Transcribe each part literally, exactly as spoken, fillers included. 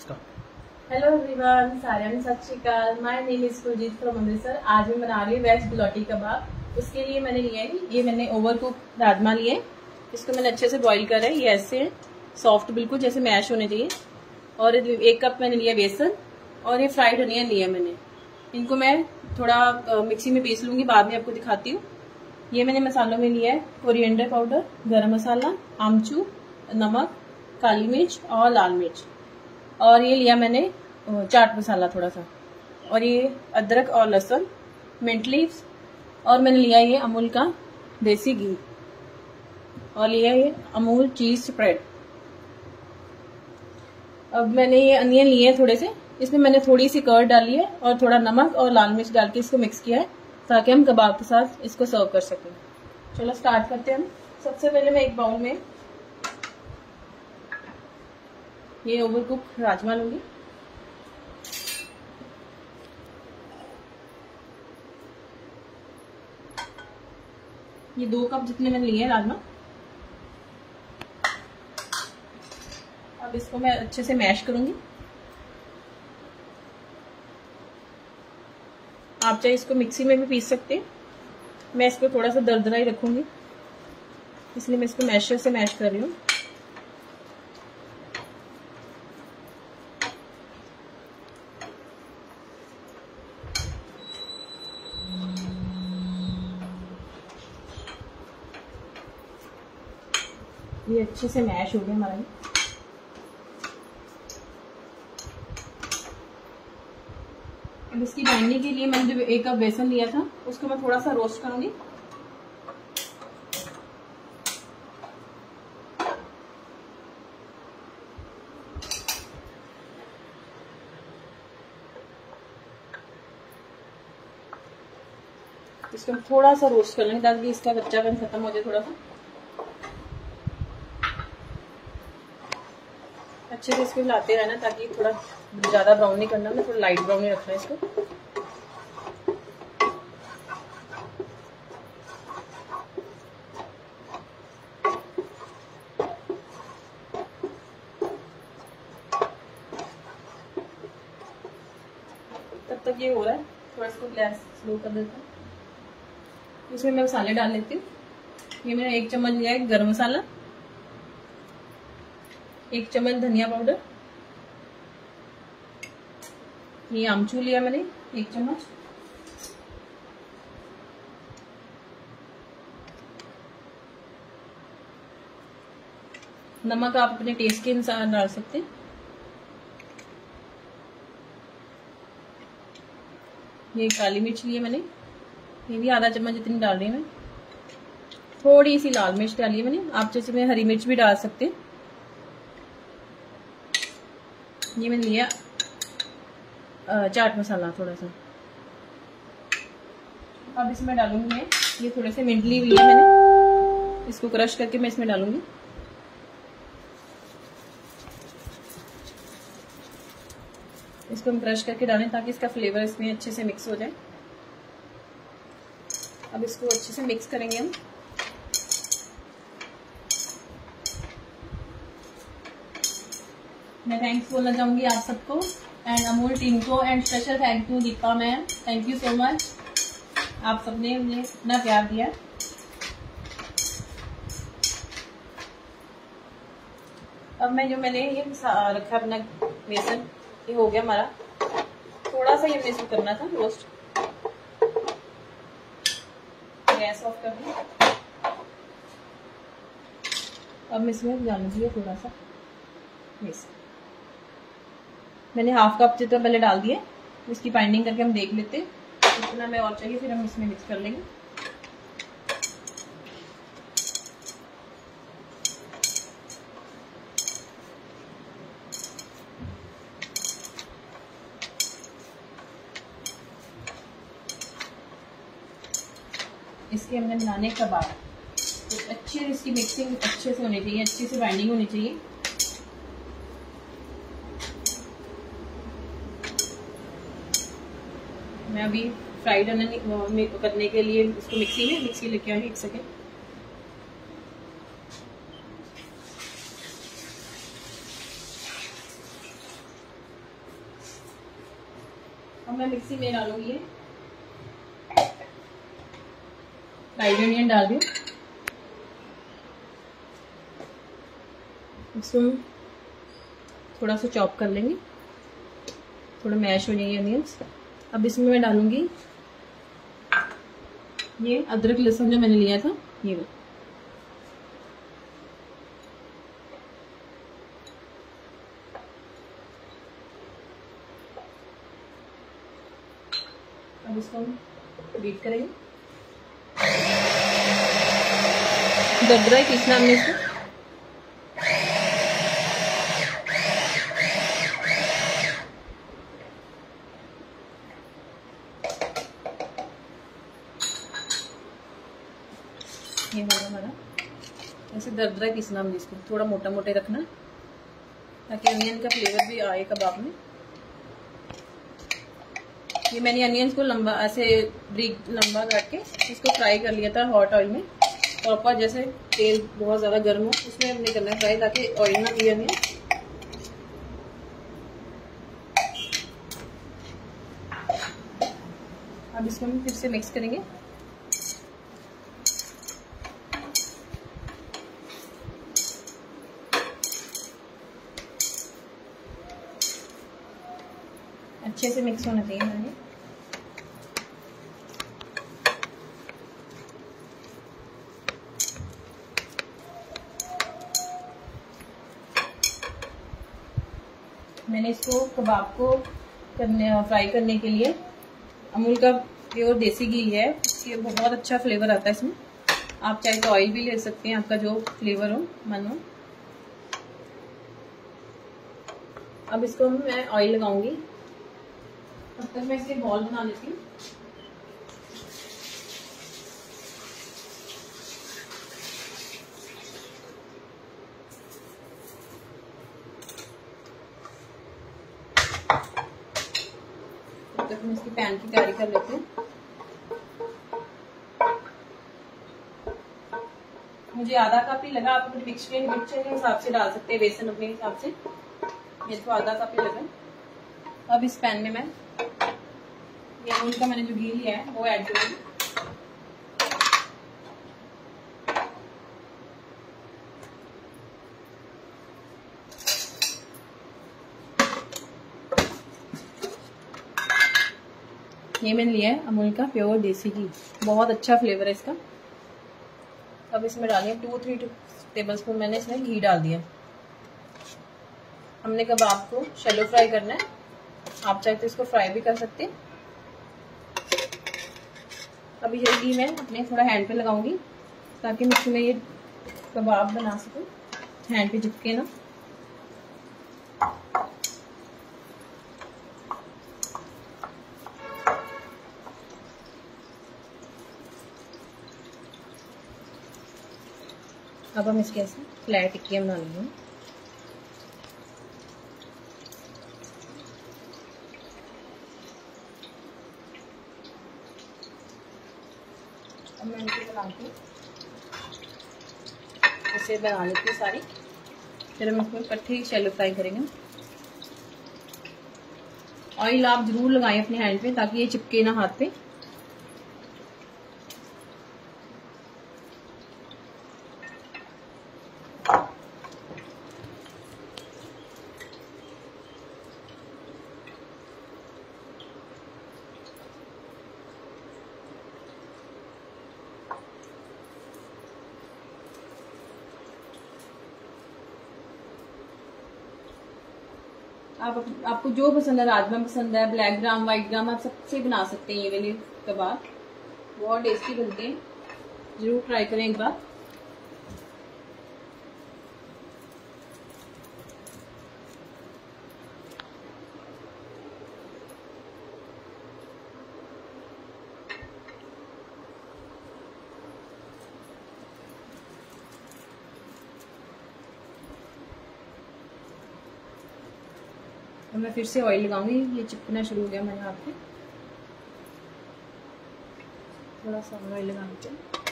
Start. Hello everyone, सारे में सत श्री अकाल। My name is Kuljeet from Amritsar. आज मैं बना रही हूँ वेज गलौटी कबाब। उसके लिए मैंने लिया है ये, मैंने ओवर कुक राजमा लिए। इसको मैंने अच्छे से बॉईल करा है। ये ऐसे सॉफ्ट बिल्कुल जैसे मैश होने चाहिए। और एक कप मैंने लिया बेसन और ये फ्राइड अनियन लिया मैंने। इनको मैं थोड़ा मिक्सी में पीस लूँगी, बाद में आपको दिखाती हूँ। ये मैंने मसालों में लिया है कोरिएंडर पाउडर, गरम मसाला, आमचूर, नमक, काली मिर्च और लाल मिर्च। और ये लिया मैंने चाट मसाला थोड़ा सा, और ये अदरक और लहसुन, मिंट लीव्स, और मैंने लिया ये अमूल का देसी घी और लिया ये अमूल चीज स्प्रेड। अब मैंने ये अनियन लिए हैं थोड़े से, इसमें मैंने थोड़ी सी कर्ड डाली है और थोड़ा नमक और लाल मिर्च डाल के इसको मिक्स किया है ताकि हम कबाब के साथ इसको सर्व कर सकें। चलो स्टार्ट करते हैं हम। सबसे पहले मैं एक बाउल में ये ओवर कुक राजमा लूंगी। ये दो कप जितने मैंने लिए हैं राजमा। अब इसको मैं अच्छे से मैश करूंगी। आप चाहे इसको मिक्सी में भी पीस सकते हैं। मैं इसको थोड़ा सा दरदरा ही रखूंगी, इसलिए मैं इसको मैशर से मैश कर रही हूँ। ये अच्छे से मैश हो गया हमारा। अब इसकी बाइंडिंग के लिए मैंने जो एक कप बेसन लिया था उसको मैं थोड़ा सा रोस्ट करूंगी। इसको थोड़ा सा रोस्ट कर लेंगे ताकि इसका कच्चापन खत्म हो जाए थोड़ा सा। अच्छे से इसको हिलाते रहना ताकि थोड़ा ज्यादा ब्राउन नहीं करना, मैं थोड़ा लाइट ब्राउन ही रखना है इसको। तब तक ये हो रहा है, थोड़ा इसको गैस स्लो कर देता हूँ। इसमें मैं मसाले डाल लेती हूँ। ये मैंने एक चम्मच लिया है गरम मसाला, एक चम्मच धनिया पाउडर, ये आमचूर लिया मैंने एक चम्मच, नमक आप अपने टेस्ट के अनुसार डाल सकते हैं। ये काली मिर्च लिए मैंने, ये भी आधा चम्मच जितनी डाल रही है मैं। थोड़ी सी लाल मिर्च डाली है मैंने, आप जैसे में हरी मिर्च भी डाल सकते हैं। ये मैंने लिया चाट मसाला थोड़ा सा। अब इसमें डालूंगी मैं ये थोड़े से मिंट लीव लिए मैंने, इसको क्रश करके मैं इसमें डालूंगी। इसको हम क्रश करके डालें ताकि इसका फ्लेवर इसमें अच्छे से मिक्स हो जाए। अब इसको अच्छे से मिक्स करेंगे हम। मैं थैंक्स बोलना चाहूंगी आप सबको एंड अमूल टीम को, and special thank you Deepa ma'am, thank you so much. आप सबने मुझे इतना प्यार दिया। अब मैं जो मैंने ये रखा अपना बेसन, ये हो गया हमारा। थोड़ा सा ये हमने इसको करना था रोस्ट। गैस ऑफ कर दी। अब मैं इसमें डालूंगी थोड़ा सा बेसन, मैंने हाफ कप जितना पहले डाल दिए। इसकी बाइंडिंग करके हम देख लेते हैं कितना मैं और चाहिए, फिर हम इसमें मिक्स कर लेंगे। इसके हमने बनाने के बाद तो अच्छे से इसकी मिक्सिंग अच्छे से होनी चाहिए, अच्छे से बाइंडिंग होनी चाहिए। मैं अभी फ्राइड अनियन करने के लिए इसको मिक्सी में मिक्सी लेके आई हूँ। एक सेकेंड, अब मैं मिक्सी में डालूंगी ये फ्राइड ऑनियन डाल दूँ, इसको थोड़ा सा चॉप कर लेंगे, थोड़ा मैश हो जाएंगे ऑनियंस। अब इसमें मैं डालूंगी ये अदरक लहसुन जो मैंने लिया था ये, अब इसको हम बीट करेंगे, दरदरा ही पीसना हमने इसको। ये होगा हमारा ऐसे दरदरा पीसना हमने इसको, थोड़ा मोटा मोटे रखना ताकि अनियन का फ्लेवर भी आए कबाब में। ये मैंने अनियंस को लंबा ऐसे ब्रीक लंबा काट के इसको फ्राई कर लिया था हॉट ऑयल में, और पर जैसे तेल बहुत ज़्यादा गर्म हो उसमें हमने करना है फ्राई ताकि ऑयल ना पिए अनियन। अब इसको हम फिर से मिक्स करेंगे, अच्छे से मिक्स होना चाहिए हमारे। मैंने इसको कबाब को करने फ्राई करने के लिए अमूल का प्योर देसी घी है, इसके बहुत अच्छा फ्लेवर आता है इसमें। आप चाहे तो ऑयल भी ले सकते हैं, आपका जो फ्लेवर हो मन हो। अब इसको मैं ऑयल लगाऊंगी, तब तक मैं इसके बॉल बना लेती हूँ। तब तक हम इसकी पैन की तैयारी कर लेते हैं। मुझे आधा कप ही लगा, आप अपने मिक्सचर मिक्सचर के हिसाब से डाल सकते हैं, बेसन अपने हिसाब से। मेरे को आधा कप ही लगा। अब इस पैन में मैं ये अमूल का मैंने जो घी लिया है वो ऐड करूंगी। ये मैंने लिया है अमूल का प्योर देसी घी, बहुत अच्छा फ्लेवर है इसका। अब इसमें डालिए टू थ्री टेबल स्पून मैंने इसमें घी डाल दिया। हमने कबाब को शैलो फ्राई करना है, आप चाहे तो इसको फ्राई भी कर सकते हैं। अभी जल्दी मैं अपने थोड़ा हैंड पे लगाऊंगी ताकि मिक्सी में ये कबाब बना सकूं, हैंड पे चिपके ना। अब हम इसके ऐसे फ्लैट टिक्कियाँ बना लेंगे। मैं इनके बना के इसे बना लेती हूँ सारी, फिर हम इसमें इकट्ठे शैलो फ्राई करेंगे। ऑयल आप जरूर लगाएं अपने हैंड पे ताकि ये चिपके ना हाथ पे। आप आपको जो पसंद है, राजमा पसंद है, ब्लैक ग्राम, वाइट ग्राम, आप सबसे बना सकते हैं। ये वाले कबाब बहुत टेस्टी बनते हैं, जरूर ट्राई करें एक बार। और मैं फिर से ऑयल लगाऊंगी, ये चिपकना शुरू हो गया मेरे हाथ पे, थोड़ा सा ऑयल लगाना चाहिए।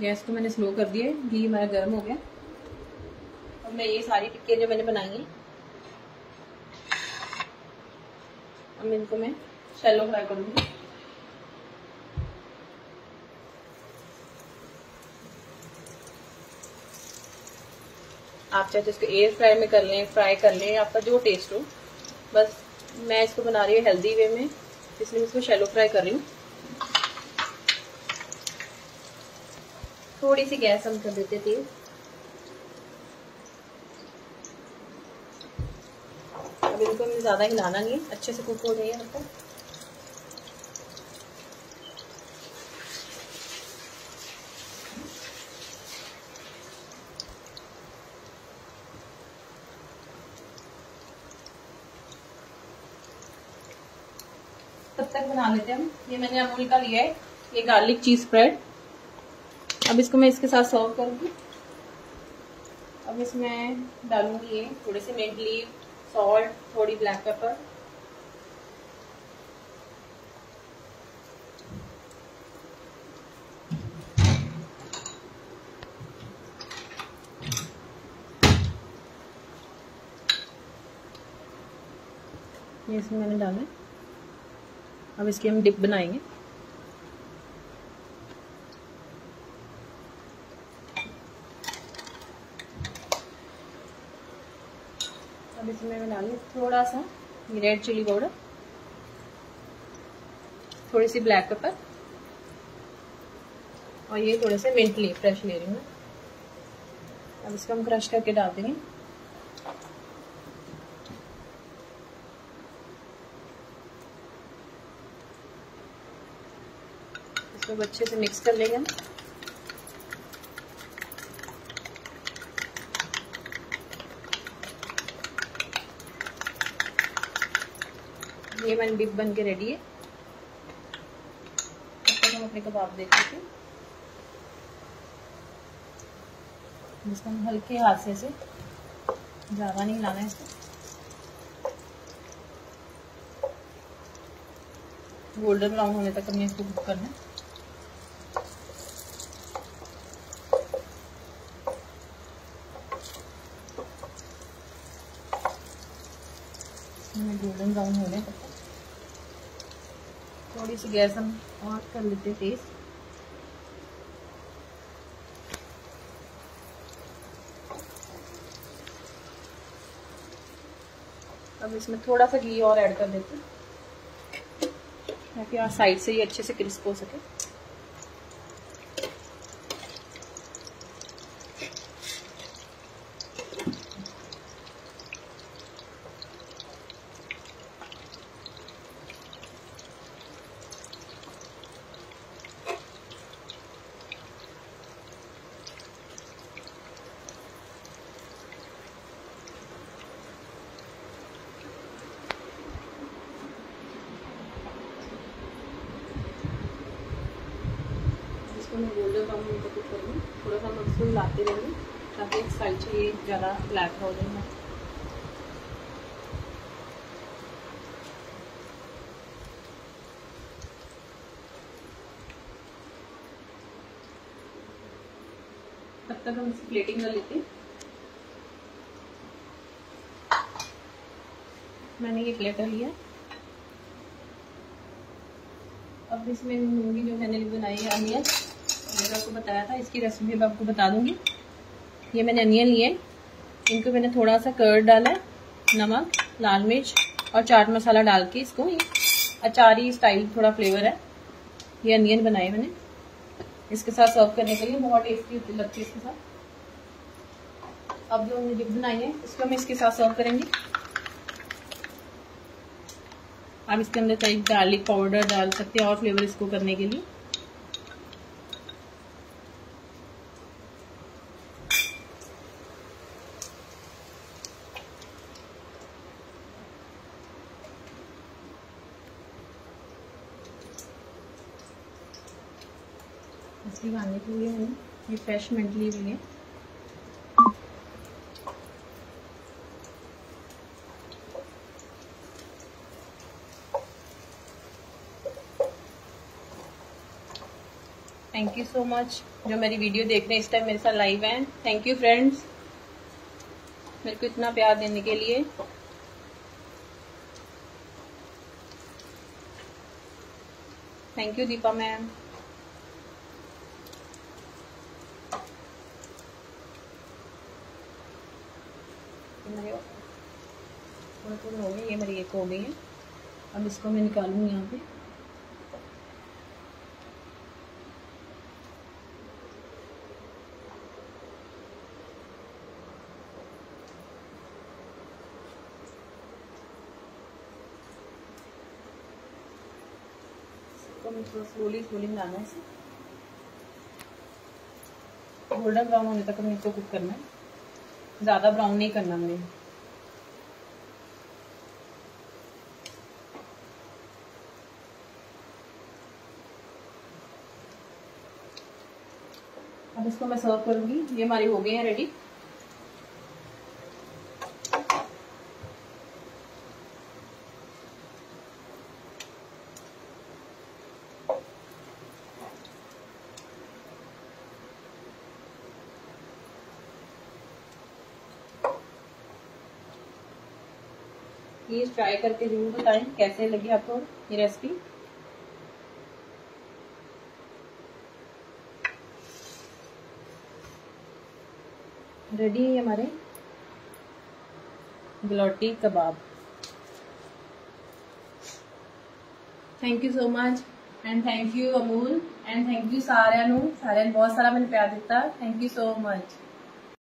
गैस को मैंने स्लो कर दिया, घी हमारा गर्म हो गया। अब मैं ये सारी टिक्कियाँ जो मैंने बनाई हैं अब इनको मैं शैलो फ्राई करूँगी। आप चाहे तो इसको एयर फ्राई में कर लें, फ्राई कर लें, आपका जो टेस्ट हो। बस मैं इसको बना रही हूँ हेल्दी वे में, इसलिए इसको शैलो फ्राई कर रही हूँ। थोड़ी सी गैस हम कर देते थे। अब इनको हमें ज़्यादा हिलाना नहीं है, अच्छे से कुक हो जाएगा तब तक। तब तक बना लेते हैं हम। ये मैंने अमूल का लिया है, ये गार्लिक चीज़ स्प्रेड। अब इसको मैं इसके साथ सर्व करूँगी। अब इसमें डालूंगी ये थोड़े से मिंट लीव, सॉल्ट, थोड़ी ब्लैक पेपर। ये इसमें मैंने डाला है। अब इसकी हम डिप बनाएंगे। अब इसमें मैं डालूँ थोड़ा सा रेड चिली पाउडर, थोड़ी सी ब्लैक पेपर और ये थोड़े से मिंट लीफ फ्रेश ले रही हूँ। अब इसको हम क्रश करके डाल देंगे। इसको अच्छे से मिक्स कर लेंगे हम। ये मैंने डिप बन के रेडी है। तब तक हम अपने कबाब देख लेते हैं। इसको हम हल्के हाथ से ऐसे, ज़्यादा नहीं हिलाना है इसको। गोल्डन ब्राउन होने तक हमने इसको कुक करना है। गोल्डन ब्राउन हो गए। थोड़ी सी गैस हम और कर लेते तेज। अब इसमें थोड़ा सा घी और ऐड कर देते ताकि आप साइड से ये अच्छे से क्रिस्प हो सके। गोल्डन ब्राउन होने तक कुक करेंगे। थोड़ा सा मक्खन लाते रहेंगे ताकि एक साइड से ये ज़्यादा ब्लैक हो जाए। तब तक हम इसकी प्लेटिंग कर लेते हैं। मैंने ये प्लेटर लिया। अब इसमें मूंगी जो मैंने बनाई है, अनियन मैंने आपको बताया था, इसकी रेसिपी अब आपको बता दूंगी। ये मैंने अनियन लिए, इनको मैंने थोड़ा सा कर्ड डाला है, नमक, लाल मिर्च और चाट मसाला डाल के इसको ये अचारी स्टाइल थोड़ा फ्लेवर है। ये अनियन बनाए मैंने इसके साथ सर्व करने के लिए, बहुत टेस्टी लगती है इसके साथ। अब जो हमने डिप बनाई है इसको हम इसके साथ सर्व करेंगे। आप इसके अंदर कई गार्लिक पाउडर डाल सकते हैं और फ्लेवर इसको करने के लिए। इसकी खाने के लिए मैंने ये फ्रेश मिंट लीफ लिए। थैंक यू सो मच जो मेरी वीडियो देख रहे हैं इस टाइम मेरे साथ लाइव हैं। थैंक यू फ्रेंड्स मेरे को इतना प्यार देने के लिए। Thank you Deepa ma'am. हो गई ये मेरी एक हो गई है, अब इसको मैं निकालूंगी यहाँ पे। इसको स्लोली स्लोली बनाना है, इसे गोल्डन ब्राउन होने तक हमें इसको कुक करना है, ज़्यादा ब्राउन नहीं करना हमने। अब इसको मैं सर्व करूंगी। ये हमारी हो गई है रेडी। प्लीज ट्राई करके जरूर बताएं कैसे लगी आपको ये रेसिपी। रेडी है हमारे गलौटी कबाब। Thank you so much and thank you Amul and thank you सारियां नू सारियां बहुत सारा मैंने प्यार दिता। Thank you so much.